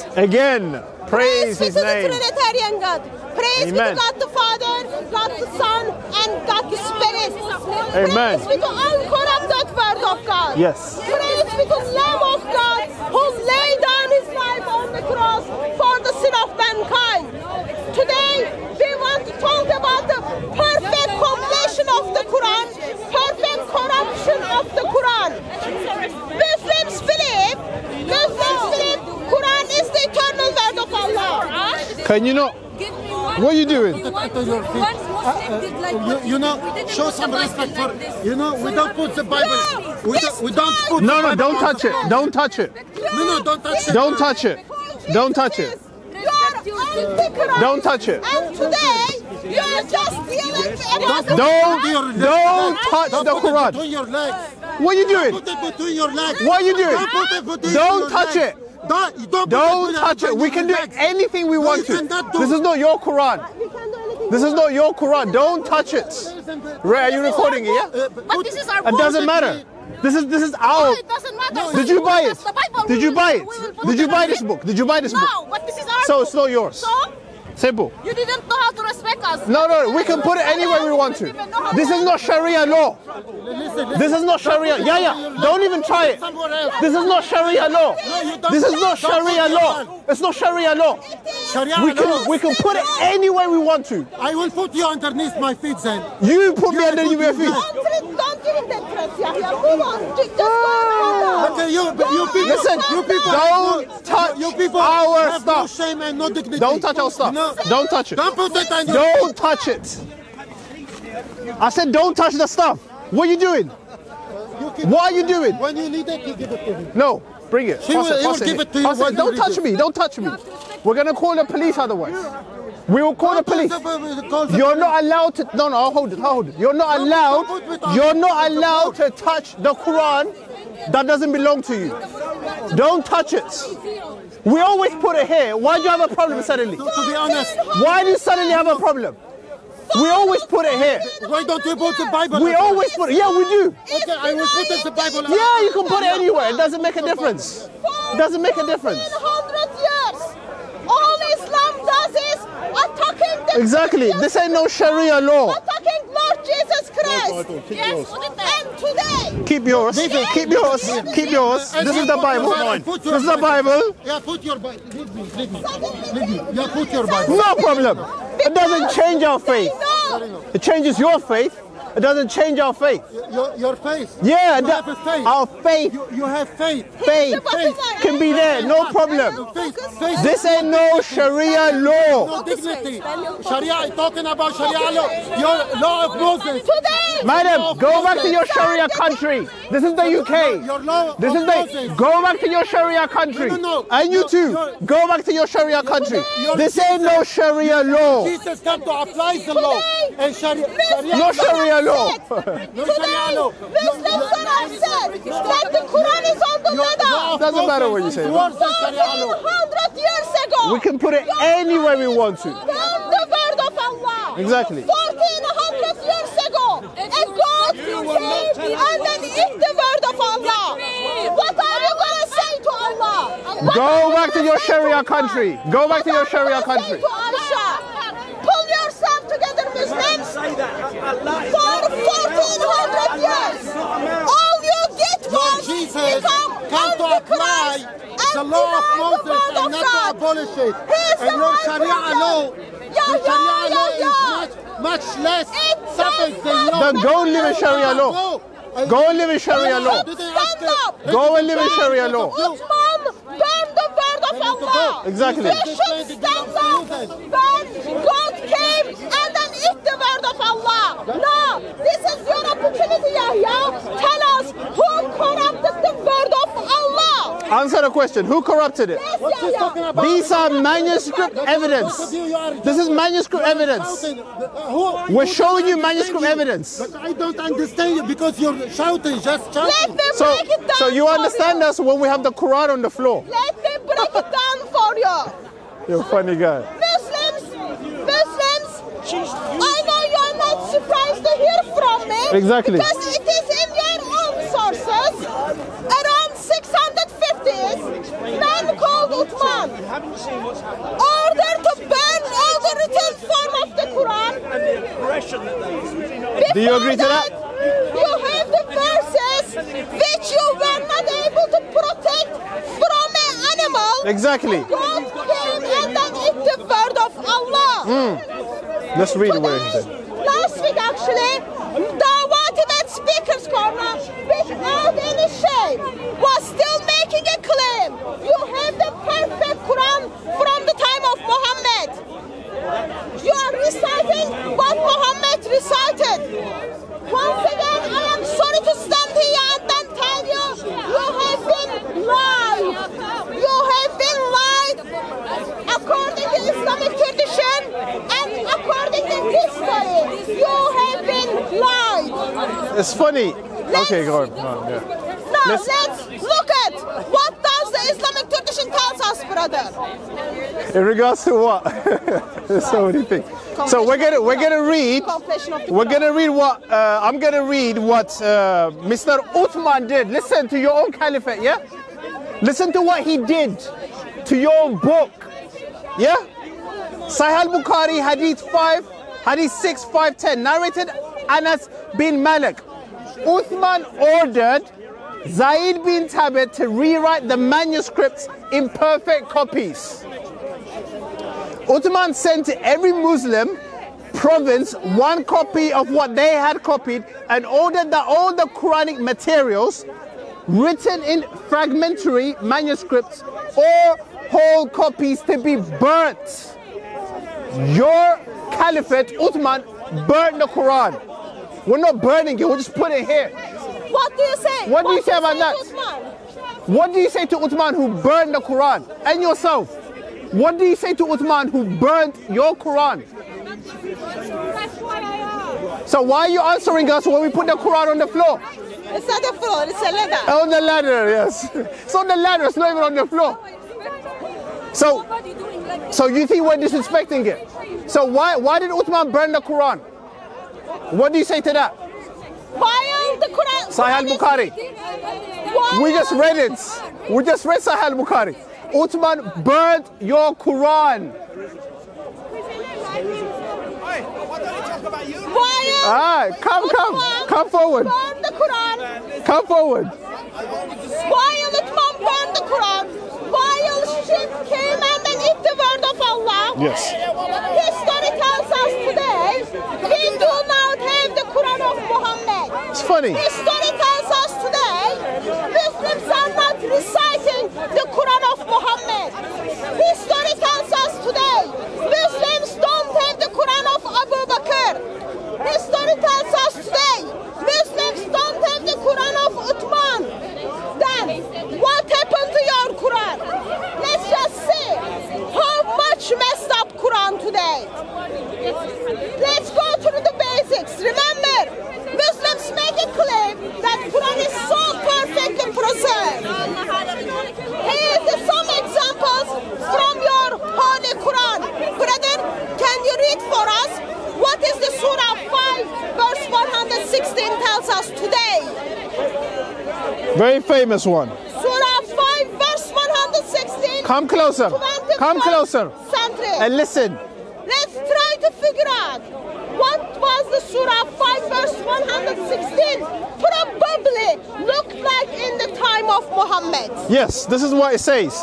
praise. Again, praise His name. Praise be to the Trinitarian God. Praise Amen. Be to God the Father, God the Son, and God the Spirit. Amen. Praise be to uncorrupted Word of God. Yes. Praise be to the Lamb of God who laid down His life on the cross for the sin of mankind. Today, we want to talk about the perfect completion of the Quran, perfect corruption of the Quran. Muslims believe Quran is the eternal word of Allah. Can you not? What are you doing? Show some respect for, we don't put the Bible. No, don't touch it. Don't touch it. No, don't touch it. Don't touch it. Don't touch it. Don't touch it. And today, you are just dealing about the Quran. Don't touch the Quran. What are you doing? What are you doing? Don't touch it. Don't touch it. We can do anything we want to. This is not your Quran. This is not your Quran. Don't touch it. Ray, are you recording it? Yeah? But this is our Quran. It doesn't matter. This is our. It doesn't matter. Did you buy it? Did you buy it? Did you buy this book? Did you buy this book? No, but this is our. So it's not yours. So? Simple. You didn't know how to respect us. No, we can put it anywhere we want to. This is not Sharia law. This is not Sharia. Yeah. Don't even try it. This is not Sharia law. This is not Sharia law. It's not Sharia law. We can put it anywhere we want to. I will put you underneath my feet then. You put me underneath your feet. Don't give him that press, Yahya. Move on. Just go on. Okay, you people. Listen, you people. Don't touch our stuff. No shame and no dignity. Don't touch our stuff. Don't touch it. Don't touch it. I said don't touch the stuff. What are you doing? What are you doing? When you need it, you give it to him. No, bring it. He will give it to you. I said, don't touch me. Don't touch me. We're going to call the police otherwise. We will call the police. You're not allowed to... No, I'll hold it. You're not allowed to touch the Quran that doesn't belong to you. Don't touch it. We always put it here. Why do you have a problem suddenly? To be honest. Why do you suddenly have a problem? We always put it here. Why don't you put the Bible? We always put it. Yeah, we do. Okay, I will put the Bible. Yeah, you can put it anywhere. It doesn't make a difference. It doesn't make a difference. 100 years. All Islam does is attacking the... Exactly. This ain't no Sharia law. Attacking Lord Jesus Christ. Yes. And today... Keep yours. This is the Bible. This is the Bible. Yeah, put your Bible. Leave me. Yeah, put your Bible. No problem. It doesn't change our faith. It changes your faith. It doesn't change our faith. Your faith? Yeah, our faith. You have faith. Faith can be there, no problem. Faith. This ain't no Sharia law. No dignity. Sharia, talking about Sharia law. Your law of Moses. Madam, go back to your Sharia country. This is the UK. Your law of Moses. Go back to your Sharia country. And you too. Go back to your Sharia country. This ain't no Sharia law. Jesus came to apply the law. And Sharia. No Sharia law. Today, Muslims are upset that the Quran is on the ladder. Doesn't matter what you say. 100 years ago. We can put it anywhere we want to. The word of Allah. Exactly. 1400 years ago, a God came and then eat the word of Allah. What are you going to say to Allah? Go back to your Sharia country. Go back to your Sharia country. Pull yourself together, Muslims. For 1400 years, all you did was become anti-Christ and deny the word of God. He is the one who is much less suffering than law. Then go live in Sharia law. Go and live in Sharia law. Stand up. Go and live in Sharia law. Uthman, burn the word of Allah. Exactly. You should stand up. God came and then eat the word of Allah. No, this is your opportunity, Yahya. Tell us who corrupted the word of Allah. Answer the question. Who corrupted it? Yes, these are manuscript evidence. This is manuscript evidence. We're showing you manuscript evidence. But I don't understand you because you're shouting, just shouting. So you understand us when we have the Quran on the floor. Let me break it down for you. You're a funny guy. Muslims, I know you're not surprised to hear from me. Exactly. Because it is in your own sources. Around 650s, man called Uthman haven't you seen what's happened? Order to burn all the written form of the Quran. And the oppression that they use. Do you agree to that? You have the verses which you were not able to protect from an animal. Exactly. God came and then it's the word of Allah. Mm. Let's read the word. Last week actually, Dawati at Speaker's Corner without any shame was still making a claim. You have the perfect Quran from the time of Muhammad. You are reciting what Muhammad recited. Once again, I am sorry to stand here and then tell you, you have been lied. You have been lied according to Islamic tradition and according to history. You have been lied. It's funny. Okay, go on. Now let's look at what does the Islamic tradition tells us, brother. In regards to what? There's so many things. So we're gonna read what I'm gonna read what Mr. Uthman did. Listen to your own caliphate, yeah. Listen to what he did to your book, yeah. Sahih Bukhari, Hadith 6, 5, 10, narrated Anas bin Malik. Uthman ordered Zaid bin Thabit to rewrite the manuscripts in perfect copies. Uthman sent to every Muslim province one copy of what they had copied and ordered that all the Quranic materials written in fragmentary manuscripts or whole copies to be burnt. Your caliphate, Uthman, burnt the Quran. We're not burning it, we'll just put it here. What do you say? What do you say about that? Uthman? What do you say to Uthman who burned the Quran? And yourself? What do you say to Uthman who burnt your Quran? That's why I asked. So why are you answering us when we put the Quran on the floor? It's not the floor, it's a ladder. On the ladder, yes. It's on the ladder, it's not even on the floor. So you think we're disrespecting it? So why did Uthman burn the Quran? What do you say to that? Why the Quran? Sahih Bukhari. We just read it. We just read Sahih Bukhari. Uthman burnt your Quran. Why? Ah, come forward. Burn the Quran. Come forward. Why Uthman burn the Quran? While she came out and ate the word of Allah. Yes. History tells us today we do not have the Quran of Muhammad. It's funny. History tells us today Muslims are not reciting the Quran of Muhammad. History tells us today Muslims don't have the Quran of Abu Bakr. History tells us today Muslims don't have the Quran of Uthman. Then what happened to your Quran? Let's just see how much messed up Quran today. Let's go through the basics. Remember, Muslims make a claim that Quran is so perfectly preserved. Here is some examples from your Holy Quran. Brother, can you read for us? What is the Surah 5, verse 116 tells us today? Very famous one. Come closer. Come closer. Century. And listen. Let's try to figure out what was the Surah 5 verse 116 probably looked like in the time of Muhammad. Yes, this is what it says.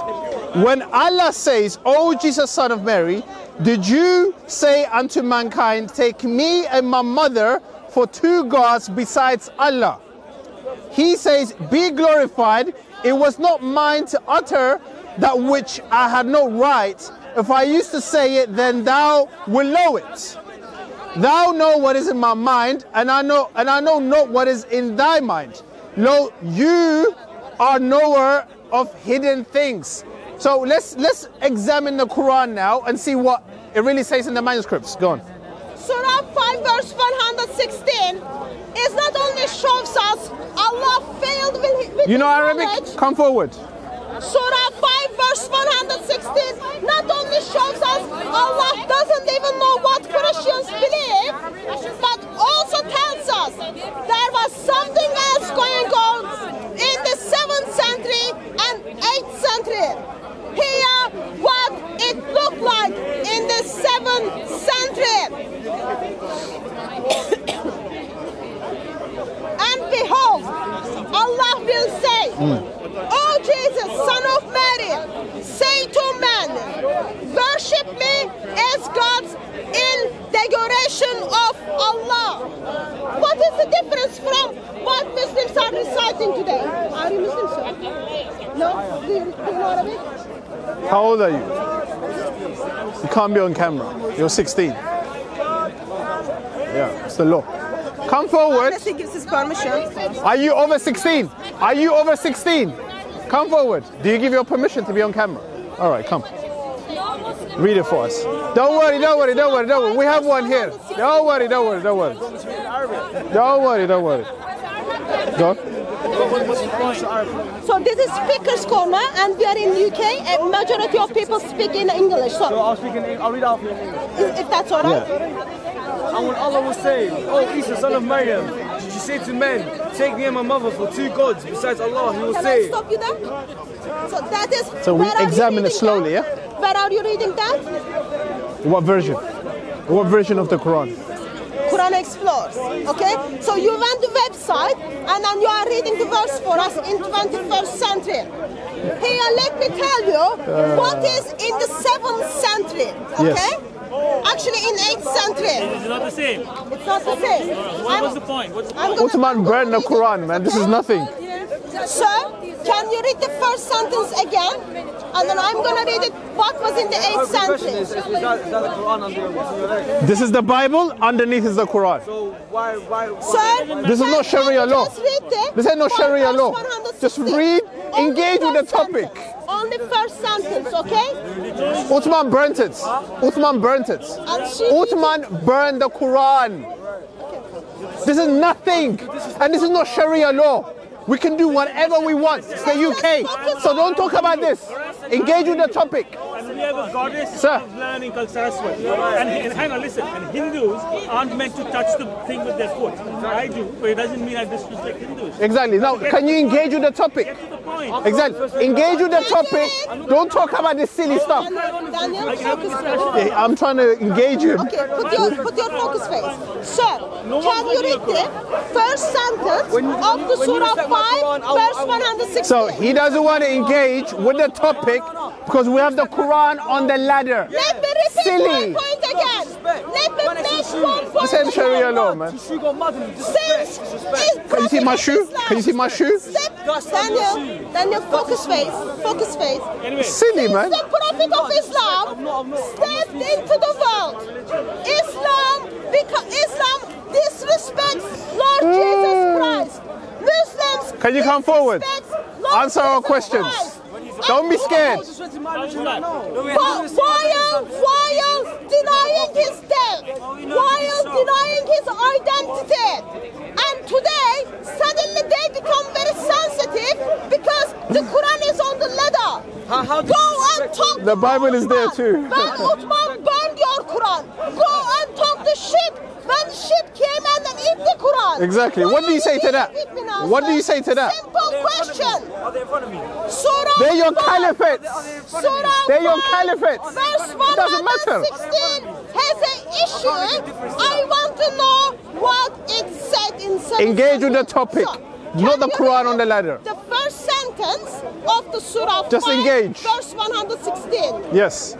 When Allah says, "O Jesus, son of Mary, did you say unto mankind, take me and my mother for two gods besides Allah?" He says, "Be glorified. It was not mine to utter that which I had no right. If I used to say it, then thou will know it. Thou know what is in my mind, and I know not what is in thy mind. Lo, you are knower of hidden things." So let's examine the Quran now and see what it really says in the manuscripts. Go on. Surah 5 verse 116 is not only shows us Allah failed with you know Arabic? Knowledge. Come forward. Surah 5 verse 116 not only shows us Allah doesn't even know what Christians believe, but also tells us there was something else going on in the 7th century and 8th century. Here was Oh Jesus, son of Mary, say to man, worship me as God's inauguration of Allah. What is the difference from what Muslims are reciting today? Are you Muslims, sir? No? Do you know Arabic? How old are you? You can't be on camera. You're 16. Yeah, it's the law. Come forward. Unless he gives his permission. Are you over 16? Are you over 16? Come forward. Do you give your permission to be on camera? All right, come. Read it for us. Don't worry, don't worry, don't worry, don't worry. We have one here. Don't worry, don't worry, don't worry. Don't worry, don't worry. Go. So this is Speaker's Corner, and we are in the UK, and majority of people speak in English. So I'll speak in English. I'll read out for you in English. If that's all right. Yeah. And when Allah was saying, O Isa, son of Maryam, did you say to men, take me and my mother for two gods besides Allah, he will say. Can I stop you there? So that is. So we examine it slowly, that? Yeah? Where are you reading that? What version? What version of the Quran? Quran Explores, okay? So you went to the website and then you are reading the verse for us in 21st century. Here, let me tell you what is in the 7th century, okay? Yes. Actually, in 8th century. It's not the same. It's not the same. What was the point? What's the point? Uthman burned the Quran, man. This is nothing. Sir, can you read the first sentence again? And then I'm going to read it. What was in the 8th century? Is that the Quran under? This is the Bible. Underneath is the Quran. So why sir, this is no Sharia law. This ain't no Sharia law. Just read. Engage with the topic. Only first sentence, okay? Uthman burnt it. Uthman burnt it. Uthman burned the Quran. Okay. This is nothing. And this is not Sharia law. We can do whatever we want. It's the UK. So don't talk about this. Engage with the topic. And we have a goddess of learning called Saraswati. And hang on, listen. And Hindus aren't meant to touch the thing with their foot. I do, but it doesn't mean I disrespect Hindus. Exactly. Now, can you engage with the topic? Get to the point. Exactly. Engage with the topic. Don't talk about this silly stuff. I'm trying to engage him. Okay, put your focus face. Sir, can you read the first sentence of the Surah 5, verse 160? So he doesn't want to engage with the topic because we have the Quran on the ladder. Let me repeat silly. One point again. Let me make one point. This ain't Sharia law, man. Can you see my shoe? Can you see my shoe? Daniel, focus face. Focus face. Anyway. Silly, man. Since the Prophet of Islam stepped into the world, Islam disrespects Lord Jesus Christ. Muslims. Can you come forward? Answer our questions. Don't be scared. While denying his death, while denying his identity, and today suddenly they become very sensitive because the Quran is on the ladder. Go and talk. The Bible is there too. When Uthman burned your Quran, go and talk the ship. When the ship came and then eat the Quran. Exactly. What do you say to that? What do you say to that? Simple question. Are they in front of me? They're your caliphate. They're your caliphate. Verse 116 doesn't matter. Has an issue. I want to know what it said in. Engage with the topic, not the Quran on the ladder. The first sentence of the Surah. Just 5, engage. Verse 116. Yes.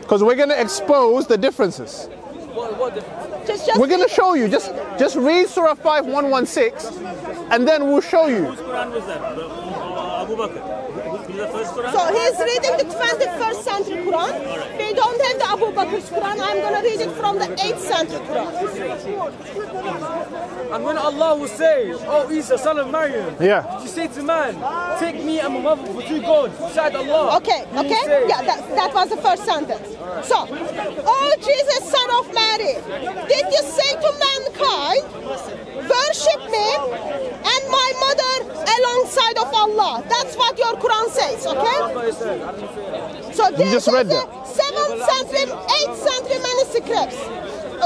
Because we're going to expose the differences. What difference? Just we're going to show you. Just read Surah 5, 116, and then we'll show you. Whose Quran was that? Abu Bakr. Who's the first Quran? So he's reading the 21st century Quran. We don't have the Abu Bakr's Quran. I'm going to read it from the 8th century Quran. And when Allah will say, O Isa, son of Maryam, yeah, she said to man, take me and my mother for two gods beside Allah. Okay, okay. Yeah, that was the first sentence. So, O Jesus, son of Mary, did you say to mankind, worship me and my mother alongside of Allah? That's what your Quran says, okay? So you just read that. 7th century, 8th century manuscripts,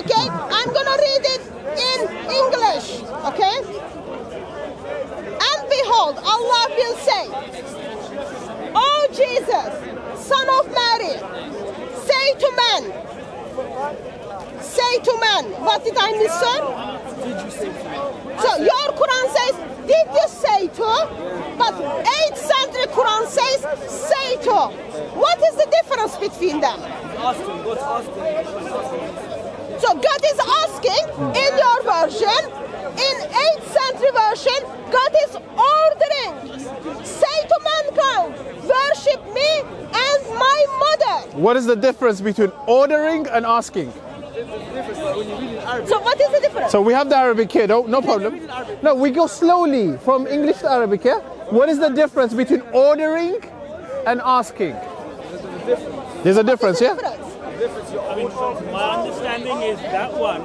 okay? I'm going to read it in English, okay? And behold, Allah will say, O Jesus, son of Mary, say to man, say to man, what did I miss, sir? So your Quran says, Did you say to? But 8th century Quran says say to. What is the difference between them? So God is asking in your version, in 8th century version, God is ordering. Say to mankind, worship me and my mother. What is the difference between ordering and asking? So what is the difference? So we have the Arabic here, no problem. No, we go slowly from English to Arabic here. What is the difference between ordering and asking? There's a difference, yeah? I mean, my understanding is that one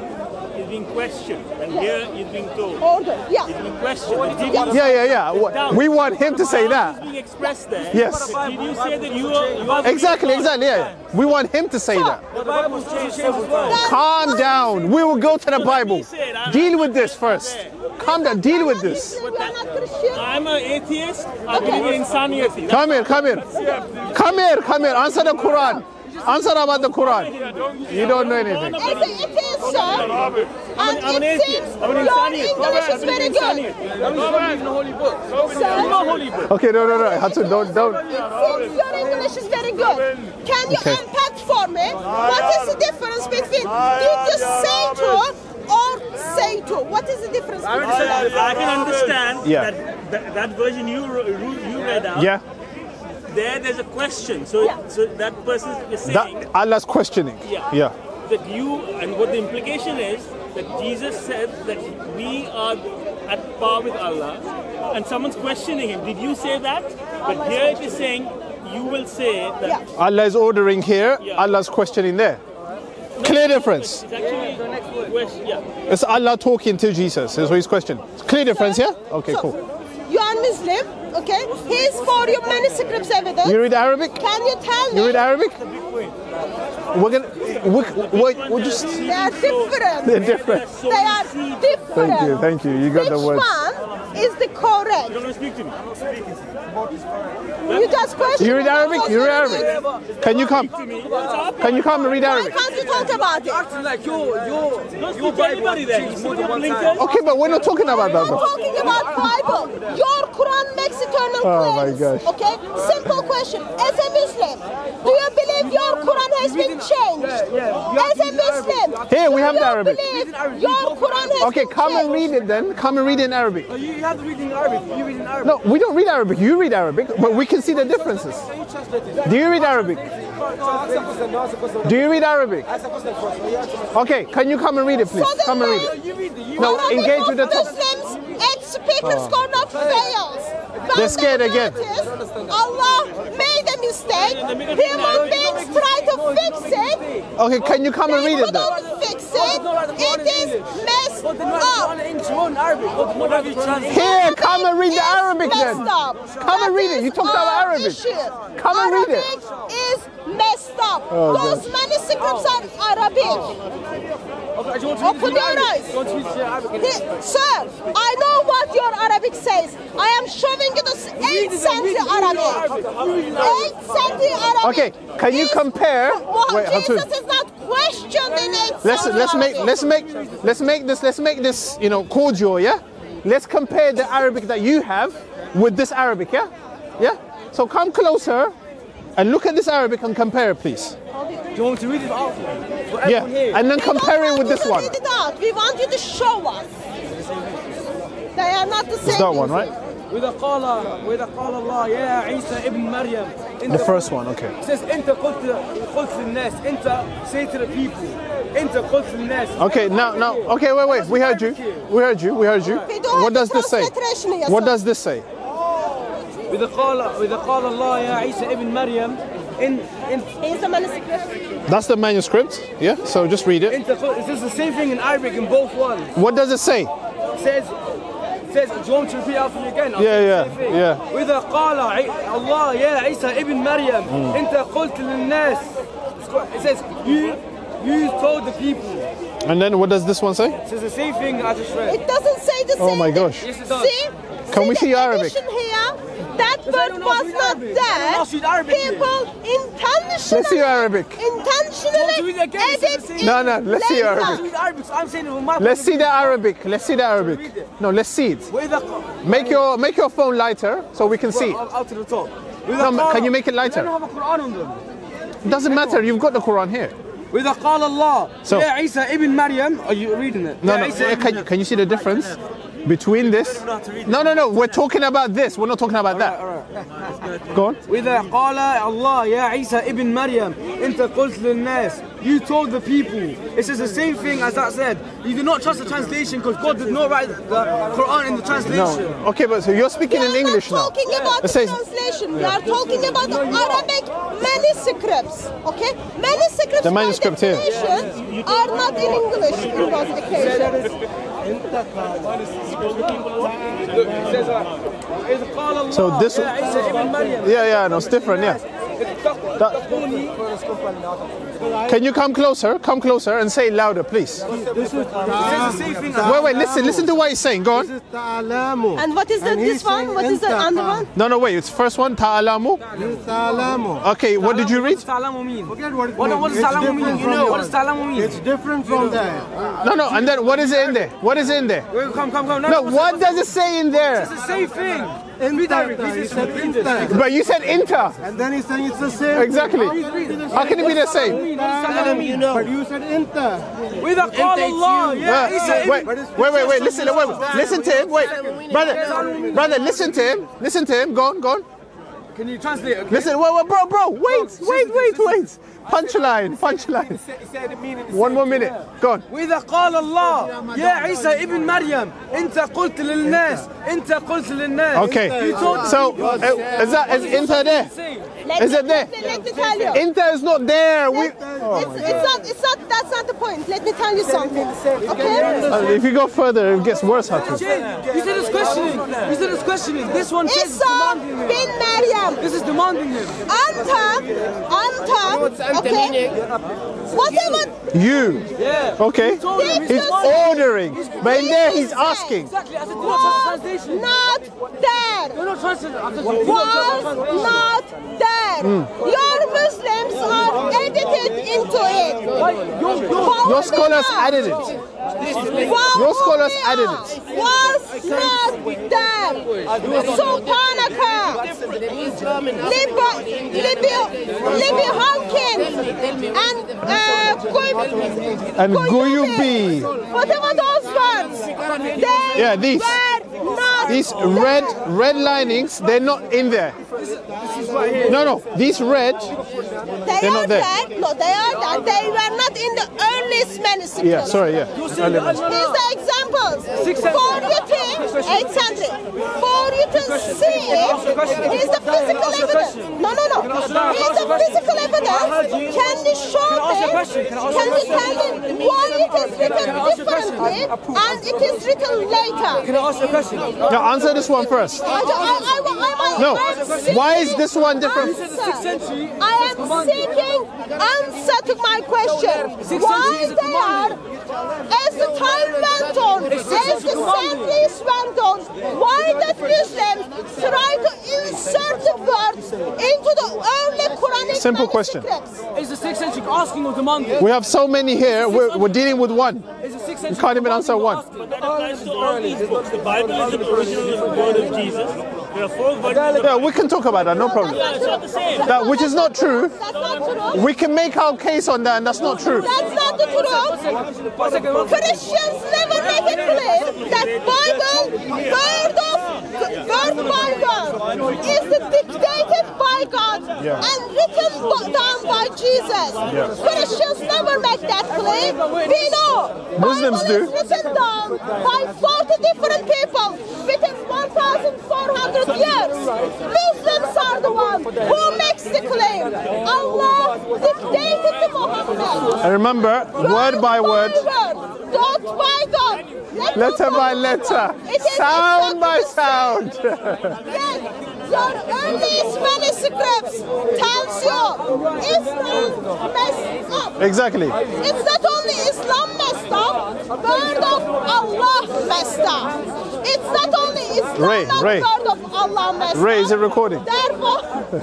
is being questioned and here is being told. Order, yeah. It's being questioned. Yeah. We want him to say that. Being expressed there. Yes. Did you say that you are Exactly, yeah. We want him to say that. The Bible changed several times. Calm down. We will go to the Bible. Deal with this first. Calm down. Deal with this. I'm an atheist. I believe in insanity. Come here. Answer the Quran. Answer about the Quran. You don't know anything. As an atheist, sir, and it seems your English is very good. Sir? Okay, no. Hatsun, don't. It seems your English is very good. Can you unpack for me? What is the difference between did you say to or say to? What is the difference between that? I can understand that version you read out. Yeah. There's a question, so that person is saying that Allah's questioning. Yeah. That you and what the implication is that Jesus said that we are at par with Allah, and someone's questioning him. Did you say that? But here it is saying you will say that Allah is ordering here. Yeah. Allah's questioning there. No, clear difference. It's actually the next word. It's Allah talking to Jesus. Is what his question. Clear difference. Yeah. Okay. Cool. You are Muslim, okay? He is for you many scripts evidence. You read Arabic? Can you tell me? You read Arabic? We're gonna. We'll just. They are different. They are different. Thank you. You got the word. Which one is the correct? You don't speak to me. You just question. You read Arabic? Can you come and read Arabic? Why can't you talk about it? You Bible there. Okay, but we're not talking about that. I'm talking about Bible. Your Quran makes eternal claims. Oh my gosh. Okay? Simple question. As a Muslim, do you believe your Quran has been changed? As a Muslim, here we have the Arabic. Your Quran has been changed. Okay, come and read it then. Come and read in Arabic. You have to read in Arabic. You read in Arabic. No, we don't read Arabic. You read Arabic, but we can see the differences. Do you read Arabic? Do you read Arabic? Okay, can you come and read it, please? Come and read it. No, engage with the Muslims. Speakers corner fails. They're scared again. Allah made a mistake. Human beings try to fix it. Okay, can you come and read it then? Fix it. It is messed up. Here, come and read the Arabic then. Come and read it. You talked about Arabic. Come and read it. Arabic is messed up. Those many scripts are Arabic. Open your eyes. Sir, I know what your Arabic says. I am showing you this 8th century Arabic. 8th century Arabic. Okay, can you compare? Wait, Jesus is not questioned in 8th century. Let's make this cordial, yeah? Let's compare the Arabic that you have with this Arabic, yeah? Yeah? So come closer and look at this Arabic and compare it, please. Do you want to read it out? Yeah, and then compare it with this one. We don't want you to read it out. We want you to show us. They are not the same. It's that one, right? The first one, okay. It says, say to the people. Okay, now, wait. We heard you. What does this say? It's a manuscript. That's the manuscript, yeah? So just read it. It says the same thing in Arabic in both ones. What does it say? It says... do you want to repeat after me again? Yeah. وإذا قال الله يا عيسى ابن مريم أنت قلت للناس. It says you told the people. And then what does this one say? It says the same thing I just read. It doesn't say the same thing. Oh my gosh. Yes, it does. See? Can we see Arabic? Here, that word was not there, people intentionally let's see Arabic. Let's see the Arabic. Let's see the Arabic. No, let's see it. Make your phone lighter so we can see. No, can you make it lighter? It doesn't matter. You've got the Quran here. وإذا قال الله يا عيسى ابن مريم. Are you reading it? No, no. Can you see the difference between this? No. We're talking about this. We're not talking about that. Go on. وإذا قال الله يا عيسى ابن مريم أنت قلت للناس. You told the people. It says the same thing as that said. You do not trust the translation because God did not write the Quran in the translation. No. Okay, but so you're speaking in English now. We are not talking about the translation. We are talking about Arabic manuscripts. Okay? Manuscripts by definition are not in English in those occasions. So this... Yeah, no, it's different, yeah. Can you come closer? Come closer and say it louder, please. Wait, listen to what he's saying. Go on. And what is this one? What is the other one? No, wait. It's the first one. Ta'alamu. Okay, what did you read? Forget what it means. What does ta'alamu mean? You know what does ta'alamu mean? It's different from that. No, and then what is it in there? What is it in there? Come. No, what does it say in there? It's the same thing. But you said inter. And then he said it's the same. Exactly. How can it be the same? But you said inter. With a call Allah. Wait. Listen to him. Wait. Brother, listen to him. Go on. Can you translate? Okay? Listen, bro. Wait. Punchline. One more minute. Go on. وإذا قال الله يا عيسى ابن مريم أنت قلت للناس Okay. So is Inter there? Is it there? Let me tell you. Inter is not there. It's not. That's not the point. Let me tell you something. Okay. If you go further, it gets worse. You said it's questioning. This one is demanding. This is demanding him. Anta, okay. Whatever. You. Yeah. Okay. He's ordering. But in there he's asking. Exactly. I said, do not trust the translation. Not there. Do not trust the translation. Was not there. Your Muslims are edited into it. Your scholars added it. Your scholars added it. Was not there. Subhanaka. Libby Hawkins. And Guyubi. Whatever those words. These red linings, they're not in there. These red, they're not there. No, they are there. They were not in the earliest manuscripts. These are examples. For you to, exactly. For you to see it, here's the physical evidence. No. Here's the physical evidence. Can you show them? Can you tell them why it is written differently and it is written later? Can I ask a question? No, answer this one first. No, why is this one different? I am seeking answer to my question. Why they are, as the time went on, as the centuries went on, why that Muslims try to insert the words into the early Quranic Simple question. Is the 6th century asking or demanding? We have so many here, we're dealing with one. You can't even answer one. The Bible is the original word of Jesus. Yeah, we can talk about that, no problem. That which is not true. We can make our case on that, and that's not true. That's not the truth. Christians never make it clear that Bible, word by word, is dictated by God and written down by Jesus. Christians never make that clear. We know. Muslims do. Bible is written down by 40 different people within 1,400. Yes, Muslims are the ones who makes the claim. Allah dictated to Muhammad. I remember, word by word, dot by dot, letter by letter, sound by sound. Yes, your earliest manuscripts tells you Islam messed up. Exactly. It's not only Islam messed up, word of Allah messed up. It's not only Islam is not the word of Allah. Ray, is it recording? Therefore, we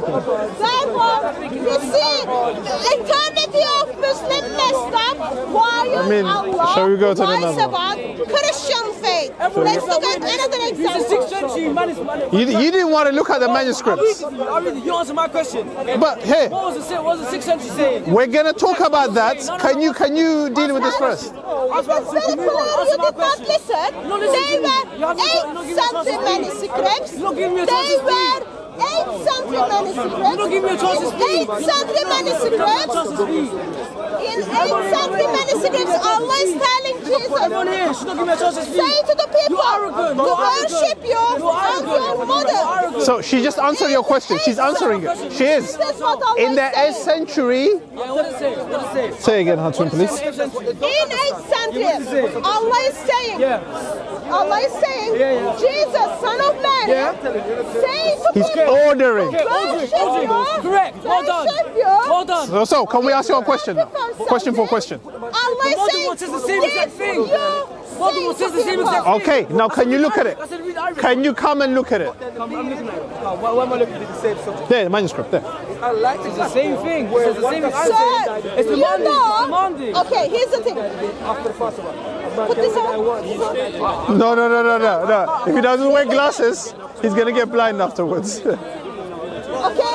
see the eternity of Muslim Islam. Why shall we go to another one? Christian faith. Let's look at another example. You didn't want to look at the manuscripts. You answer my question. But hey, what was the 6th century saying? We're going to talk about that. Can you deal with this first? It was very clear you did not listen. They were 8 something manuscripts. They were 8 something manuscripts. 8 something manuscripts. In 8 something manuscripts, Allah is telling Jesus, say to the people, to worship your mother. So she just answered your question. She's answering it. She is. In the 8th century. Say again, Hatun, please. In 8th century, Allah is saying, Jesus, son of man, say to people, He's ordering. Correct. Hold on. So, can we ask you a question now? Question for question. Allah is saying, okay, now can you look at it? Can you come and look at it? I'm looking at it. Why am I looking at the same subject? There, the manuscript, there. It's the same thing. It's the same answer. It's demanding. Okay, here's the thing. After Fatima. Put this on. No. If he doesn't wear glasses, he's going to get blind afterwards. Okay,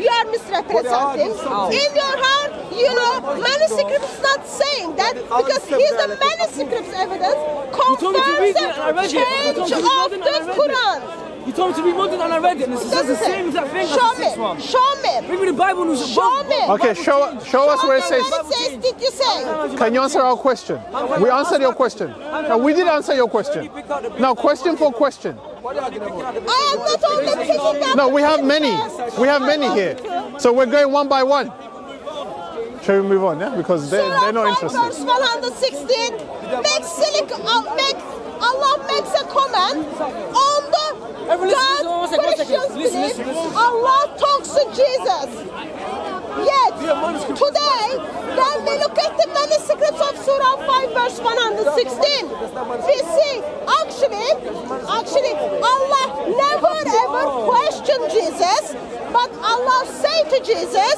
you are misrepresenting. In your heart, you know, manuscript is not saying that because here's the manuscript's evidence confirms the change of the Quran. You told me to read London and I read it. This is the same exact thing. Show me. Show me. Bring me the Bible. Show me. Okay, show us where it says. What it says did you say? Can you answer our question? We answered your question. No, we did answer your question. Now, question for question. I am not only picking up. No, we have many. We have many here. So we're going one by one. Shall we move on? Yeah, because they're not interested. Surah 116 makes Allah makes a comment on the God Christians believe. Allah talks to Jesus. Yet today, when we look at the manuscripts of Surah 5 verse 116, we see actually Allah never ever questioned Jesus, but Allah said to Jesus,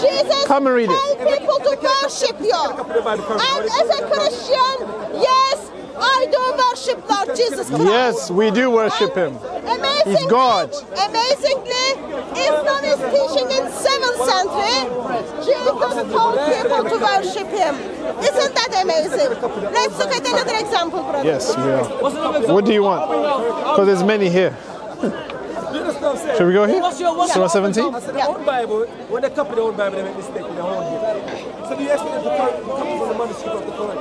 Jesus, come and read it. Tell people to worship you. And as a Christian, yes, I do worship Lord Jesus Christ. Yes, we do worship Him. Amazingly, He's God. Amazingly, Islam is teaching in 7th century, Jesus told people to worship Him. Isn't that amazing? Let's look at another example, brother. Yes, we are. What do you want? Because there's many here. Should we go here? Surah 17? When they copy the old Bible, they make mistake with the whole Bible. So do you expect them to copy from the manuscript of the Quran?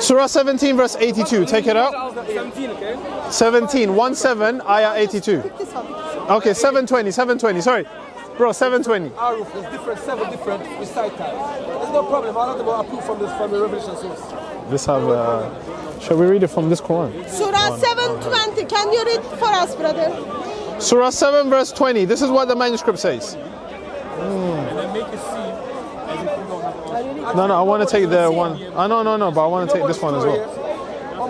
Surah 17 verse 82, take it out. 17, okay? 17, 1-7, ayah 82. Okay, 720, sorry. Bro, 720. Our roof is different, 7 different recitals. There's no problem, I don't want to approve from the Revelation source. Let's have, shall we read it from this Quran? Surah 7:20, can you read for us, brother? Surah 7 verse 20, this is what the manuscript says. And I make it seem as if we don't have. No, I want to take the one. But I want to take this one as well.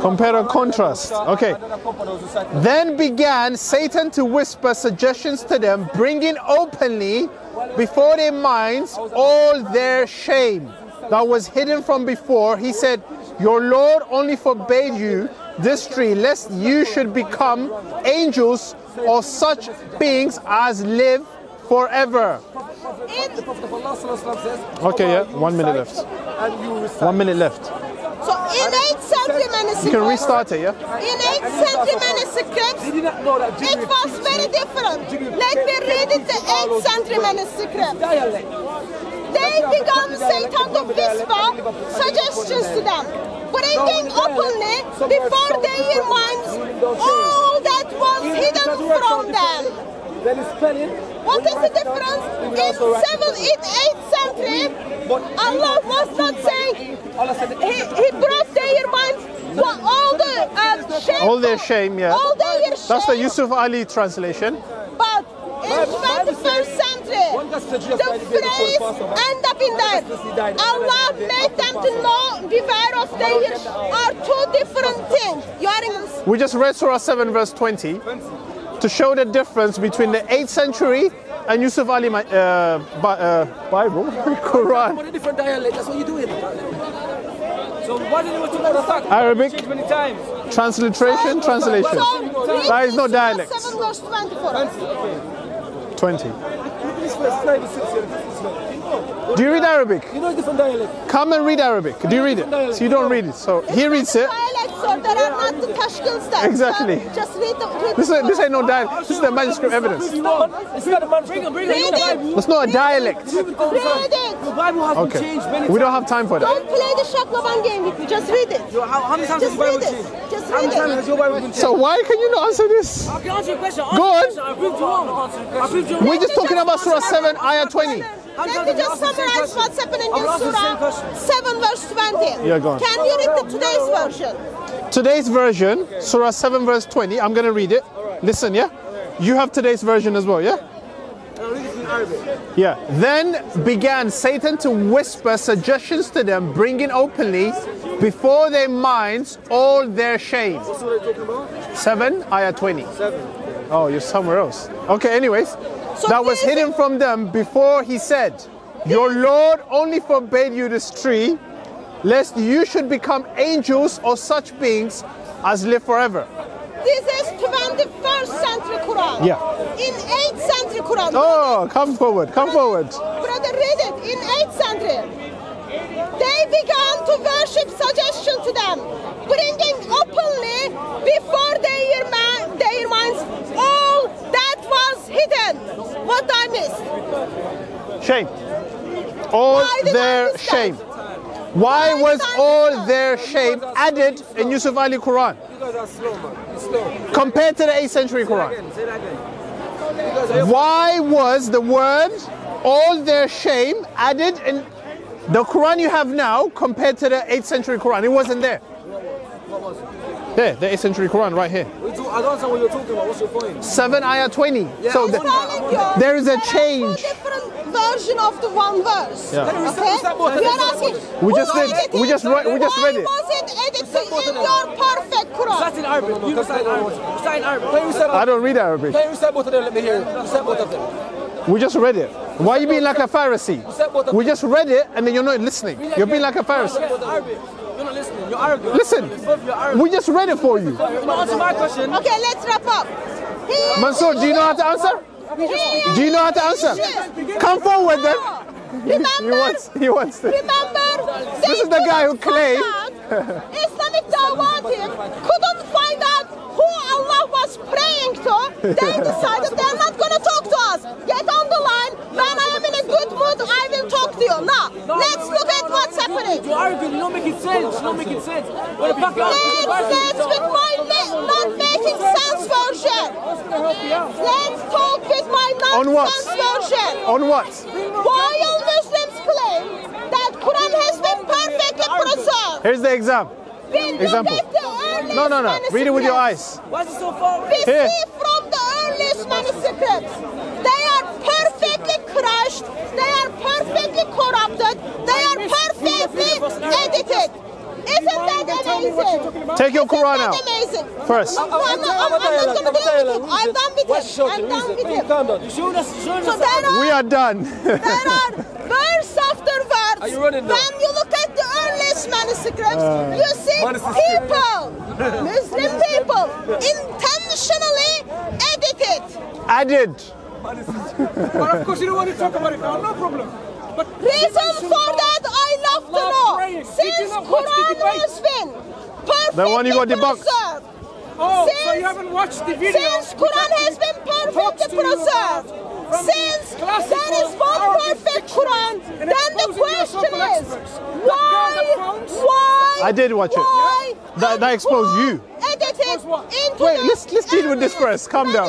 Compare and contrast. Okay. Then began Satan to whisper suggestions to them, bringing openly before their minds all their shame that was hidden from before. He said, your Lord only forbade you this tree, lest you should become angels or such beings as live forever. The Prophet of Allah says, okay, yeah, 1 minute left. 1 minute left. So in 8th century manuscripts, you can restart it, yeah? In 8th century manuscripts, it was very different. Let me read it, the 8th century manuscript. They began Satan to whisper suggestions to them, bringing openly before their minds all that was hidden from them. What is the difference? In 7th, 8th century, Allah was not saying, He brought their minds all the shame. All their shame, yeah. All their shame. That's the Yusuf Ali translation. But in 21st century, the phrase end up in that. Allah made them to know, beware of staying are two different things. You are in... We just read Surah 7 verse 20 to show the difference between the 8th century and Yusuf Ali Bible, Quran. What a different dialect, that's what you do in so why did you want to go to attack? Arabic, many times. Translation. So that is no dialect. 7 verse 24. 20. Do you read Arabic? You know a different dialect. Come and read Arabic. Do you read it? So you don't read it. So he reads it. Exactly. Just read the. This ain't no dialect. This is the manuscript evidence. It's not a manuscript. Read it. It's not a dialect. Read it. The Bible hasn't changed many times. We don't have time for that. Don't play the Shakloban game with me. Just read it. How many times has your Bible changed? Just read it. So why can you not answer this? I can answer your question. Go on. I proved you wrong. We're just talking about Surah 7, Ayah 20. Let me just summarize what's happening in Surah 7 verse 20. Yeah, go on. Can you read today's version? Today's version, Surah 7 verse 20, I'm going to read it. Listen, yeah? You have today's version as well, yeah? Yeah. Then began Satan to whisper suggestions to them, bringing openly before their minds all their shame. What surah are you talking about? 7, ayah 20. 7. Oh, you're somewhere else. Okay, anyways. So that was hidden from them before he said, your Lord only forbade you this tree, lest you should become angels or such beings as live forever. This is 21st century Quran. Yeah. In 8th century Quran. Oh, come forward, come forward. Brother, read it. In 8th century. They began to worship suggestion to them, bringing openly before their minds all that was hidden. What I missed? Shame. All their shame. Why was all their shame added in Yusuf Ali Quran? Because that's slow, man. It's slow. Compared to the 8th century Quran. Say that again. Why was the word all their shame added in the Quran you have now compared to the 8th century Quran? It wasn't there. What was it? There, the 8th century Quran right here. I don't know what you're talking about. What's your point? 7 ayah 20. Yeah, so there is a change. Version of the one verse. Yeah. Okay? We just read it. Why was it edited in your perfect Quran? That's in Arabic. You sign Arabic. Sign Arabic. I don't read Arabic. Let me hear it. We just read it. Why are you being like a Pharisee? We just read it and then you're not listening. You're being like a Pharisee. You're not listening. You're arrogant. Listen. We just read it for you. Answer my question. Okay, let's wrap up. Mansoor, do you know how to answer? Do you know how to answer? Come forward then. He wants to. Remember, this is the guy who claimed Islamic Dawatim couldn't find out who Allah was praying to. They decided they're not going to talk to us. Get on the line. When I am in a good mood, I will talk to you. Now, let's look at what's happening. You are good. Don't make it sense. Make sense with my not making sense version. Let's talk with my not sense version. On what? Why all Muslims claim that Quran has been perfectly preserved? Here's the example. No. Read it with your eyes. Why is it so far away? We see from the earliest manuscripts. They are perfectly crushed. They are perfectly corrupted. They are perfectly edited. Isn't that amazing? Take your Quran out. First. I'm not going to do anything. I'm done with it. We are done. There are verse after verse. When you look at the earliest manuscripts, you see people, Muslim people, intentionally edited. Added. But of course you don't want to talk about it now. No problem. But reason for that, I love to know. Since Quran has been perfectly preserved. Oh, so you haven't watched the video. Since Quran has been perfectly preserved. Since there is one perfect Quran, then the question is, why? I did watch it. That exposed you. Wait, let's deal with this first. Calm down.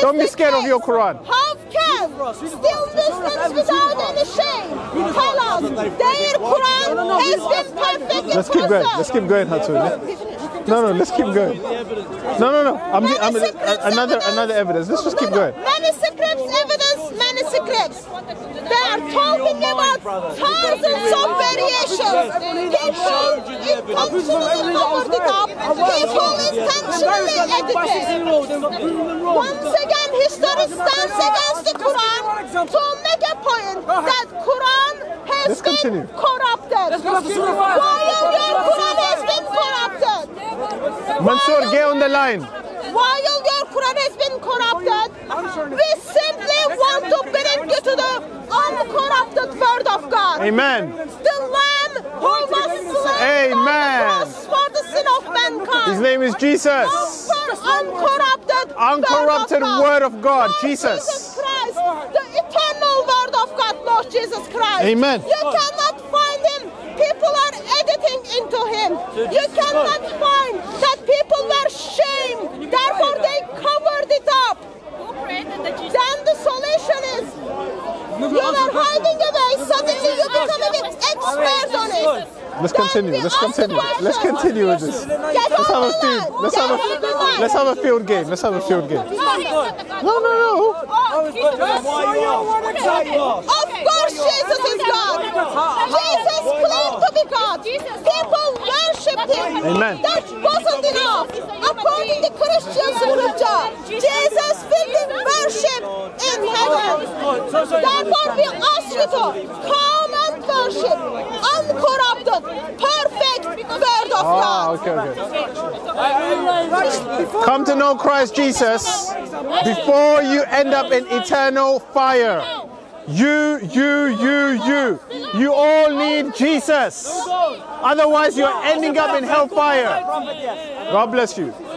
Don't be scared of your Quran. How can still Muslims without any shame tell us their Quran has been perfectly preserved? Let's keep going, Hatun. No, let's keep going. No. Another evidence. Let's just keep going. Manuscripts. They are talking about thousands of variations. People intentionally educate. Once again, history stands against the Quran to make a point that Quran has been corrupted. Why your Quran has been corrupted? Mansoor, get on the line. Why your Quran has been corrupted? We simply want to bring you to the uncorrupted word of God. Amen. The Lamb who was slain on the cross for the sin of mankind. His name is Jesus. Uncorrupted word of God, Jesus Christ, the eternal word of God, Lord Jesus Christ. Amen. You cannot find him. People are editing into him. You cannot find that people were shamed. Therefore, they covered it up. Then the solution is you are hiding away. Suddenly, you become an expert on it. Let's continue with this. Let's have a field game. No. Of course Jesus is God. Jesus claimed to be God. People worshipped him. Amen. That wasn't enough. According to Christian scripture, Jesus will be worshipped in heaven. Therefore, we ask you to come and worship uncorrupted, perfect word of God. Okay. Come to know Christ Jesus before you end up in eternal fire. You all need Jesus. Otherwise, you're ending up in hellfire. God bless you.